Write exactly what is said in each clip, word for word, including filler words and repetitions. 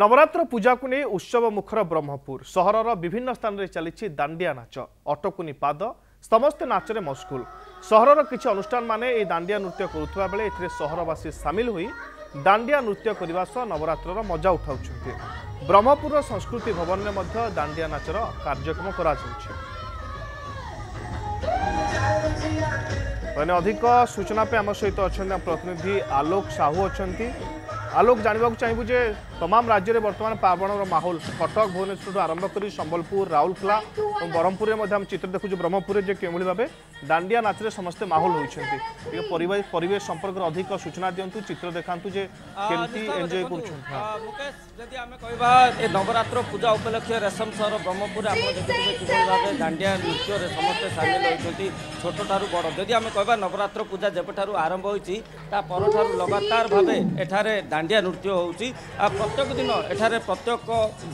नवरात्र पूजा को नहीं उत्सव मुखर ब्रह्मपुर सहरर विभिन्न स्थान में चली दांडिया नाच अटकुनी पाद समस्त नाचरे मस्कुल सहरर किसी अनुष्ठान माने दांडिया नृत्य करुवा बेले ए सहरवासी सामिल हुई दांडिया नृत्य करने सह नवरात्र मजा उठाउछन्ते। ब्रह्मपुर संस्कृति भवन में मध्य दांडिया नाचर कार्यक्रम करा अधिक सूचना पे आम सहित अच्छा प्रतिनिधि आलोक साहू अच्छा। आलोक जानवा चाहिए जे तमाम राज्य में बर्तमान पावणर माहौल कटक भुवनेश्वर आरंभ कर समबलपुर राउरकेला और ब्रह्मपुर में चित्र देखु ब्रह्मपुर में कि भाव दांडिया नाच समस्ते माहौल होती परिवेश संपर्क अधिक सूचना दिंतु चित्र देखातु जे केमती एंजॉय कर नवरात्र पूजा उपलक्ष्य रेशम सहर ब्रह्मपुर आप दांडिया नृत्य समस्ते सामिल होती छोट ठारू बड़ जदि आम कह नवरात्र पूजा जब ठारू आरंभ होती पर लगातार भावे एठारे दांडिया नृत्य होउची आ प्रत्येक दिन एठारे प्रत्येक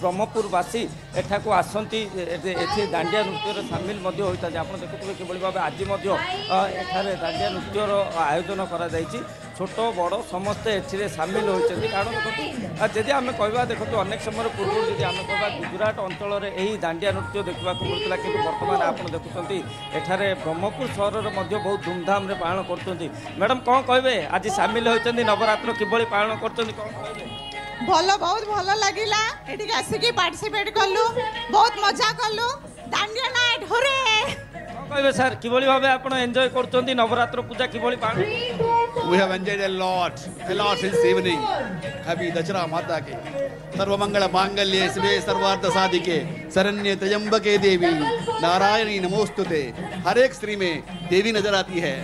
ब्रह्मपुरवासी एठाकु आसंती एथि दांडिया नृत्यर सामिल मध्य होता है। आप देखुवे किभली भाव आज एठारे दांडिया नृत्यर आयोजन करा जायछि छोट बड़ समस्ते एथिरे सामिल होइछथि कारण देखो जदि आम कहवा देखो अनेक समय पूर्व जदि आम कहवा गुजरात अंचल में यही दांडिया नृत्य देखा मिलता कि बर्तमान आप देखुं एठारे ब्रह्मपुर सहर मध्य बहुत धूमधाम रे पालन करथुंती। मैडम कौन कहबे आज सामिल होइछथि नवरात्र किभली पालन भल बहुत भल लगला आसिकी पार्टिसिपेट कलु बहुत मजा कलु दांडिया नाइट होरे कहबे सर किबोली भाबे आपण एन्जॉय करचोंदी नवरात्र पूजा किबोली पाणी। We have enjoyed a lot a lot since evening happy Dussehra माता के सर्व मंगल मांगल्ये शिवे सर्वार्थ साधिके शरण्ये त्र्यंबके देवी नारायणी नमोस्तुते। हर एक स्त्री में देवी नजर आती है,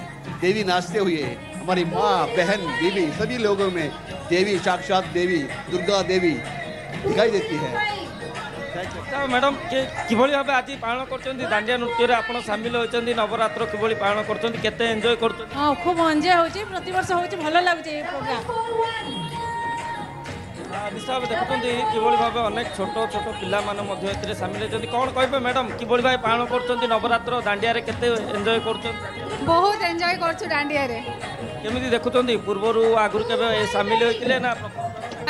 देवी नाचते हुए हमारी माँ बहन बीवी सभी लोगों में देवी साक्षात देवी दुर्गा देवी दिखाई देती है। मैडम किभली भाव आज पालन कर दांडिया नृत्य आप सामिल होती नवरात्र किभली पालन करते केते एंजॉय करते। हाँ खूब एंजॉय होती प्रतिवर्ष होती भल लगुचे प्रोग्राम निश्चय भाव देखते किभली भाव अनेक छोट छोट पाने सामिल होती कौन कहे मैडम किभली भाव पालन कर नवरात्र दांडिया केते एंजॉय कर बहुत एंजॉय कर दांडिया केमी देखुं पूर्वर आगुरी के सामिल होते ना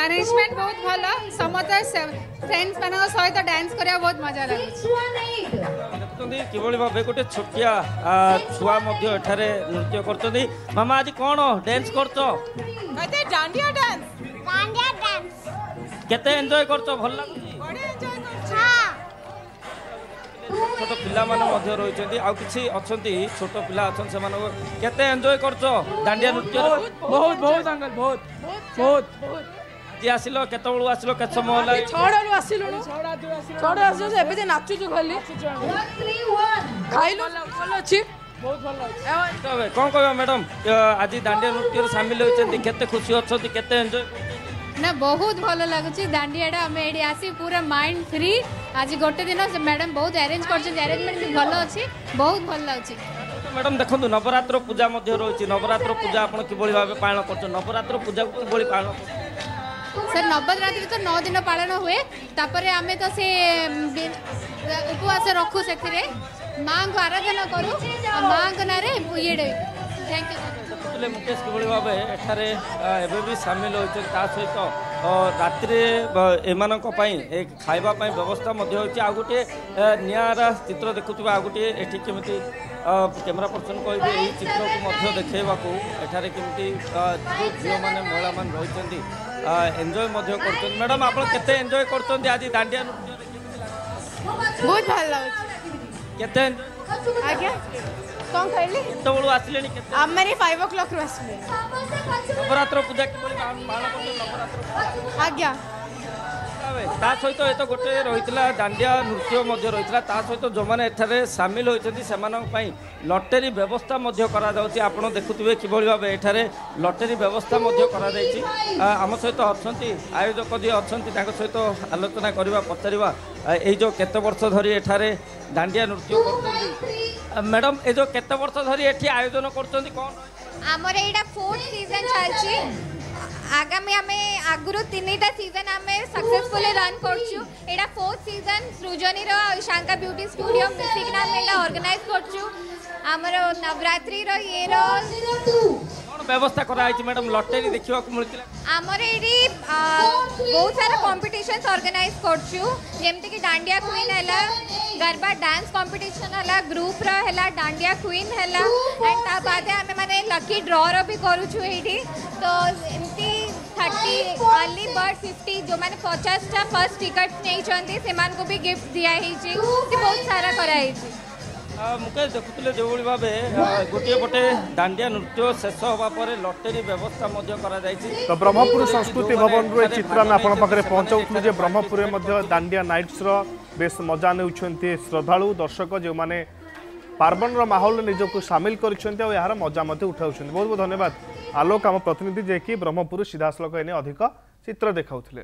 अरेंजमेंट बहुत भल समस्त फ्रेंड्स मान सहित डांस करा बहुत मजा लगे किभली भाव गोटे छोटिया छुआ नृत्य करते मामा आज कौन डांस कर केते एंजॉय करतो भल लागुची छोट पिला माने मध्य रहिसेंती आ किछि अछंती छोट पिला अछन से माने केते एंजॉय करतो दांडिया नृत्य बहुत बहुत अंगल बहुत बहुत आज आसिलो केते बळु आसिलो केत समय होला छोडलु आसिलो छोड आसो से एबे नाचु छु खाली खाइलो बोलो छी बहुत भल लागै कोन कहबा मैडम आज दांडिया नृत्य शामिल होइसेंती केते खुशी अछंती केते एंजॉय ना बहुत भल लगुच दांडिया आम ये आसी पूरा माइंड फ्री आज गोटे दिन मैडम बहुत अरेंज कर अरेंजमेंट भी भल अच्छी बहुत भल लगे। मैडम देखो नवरात्र पूजा रही नवरात्र पूजा आप भाव पालन कर नवरात्र पूजा को किभली पालन सर नवरात्रि तो नौ दिन पालन हुए तापर आम तो से उपवास रखु से माँ को आराधना करूँ माँ को ना ये थैंक यू मुकेश किभली भाव एठारे एवं सामिल होते सहित रात्रि एम खाइबा व्यवस्था होती आ गोटे निरा चित्र देखुवा आ गोटे एटी केमती कैमेरा पर्सन कहे यही चित्र को देखा एठारे केमती जो झील मैंने महिला मान रही एंजॉय कर। मैडम आप केते एंजॉय करते आज दांडिया नृत्य बहुत भल लगे कौन कहली तो बोलू आसले नि केते हम मेरी पाँच ओ क्लॉक रो आसले नवरात्र पूजा के बोली पालन कर नवरात्र आज्ञा ता सहित ए तो गोटे रहितला दांडिया नृत्य मध्य रहितला ता सहित जो माने एठारे शामिल होइछथि सेमानक पई लॉटरी व्यवस्था मध्य करा जाउथि आपण देखुतबे किभली भाबे एठारे लॉटरी व्यवस्था मध्य करा जायछि हम सहित अछंती आयोजक जे अछंती ताको सहित आलोचना करबा पतरिबा एई जो केते वर्ष धरि एठारे दांडिया नृत्य करथि। मैडम ये जो केते वर्ष धरी एठी आयोजन करछंती कोन हमर एटा फोर्थ सीजन चलछि आगामी हमें आगुरु तीनटा सीजन हमें सक्सेसफुली रन करछु एटा फोर्थ सीजन सृजनी रो शांका ब्यूटी स्टूडियो मिसिक नाम एटा ऑर्गेनाइज करछु हमर नवरात्रि रो ये रो व्यवस्था कराई मैडम लॉटरी देखा आमर ये बहुत सारा कंपटीशन ऑर्गेनाइज करमती डांडिया क्वीन है गरबा डांस कंपटीशन है ग्रुप रहा डांडिया क्वीन है एंड ताद आम मैंने लकी ड्रॉ भी करुचु ये तो एमती थर्टी अर्ली बर्ड फिफ्टी जो मैंने पचासटा फर्स्ट टिकट नहीं को भी गिफ्ट दिखाई बहुत सारा कराई मुकेश देखुले जो भाव गोटे गोटे डांडिया नृत्य शेष हाँपर लटेरी व्यवस्था तो ब्रह्मपुर संस्कृति भवन रे चित्रान आपण पाखे पहुंचाऊँ ब्रह्मपुर में डांडिया नाइट्स बेस मजा ने श्रद्धालु दर्शक जो मैंने पार्वन माहौल निजक सामिल कर यार मजा उठाऊ बहुत बहुत धन्यवाद आलोक आम प्रतिनिधि जे कि ब्रह्मपुर सीधासल अधिक चित्र देखाऊले।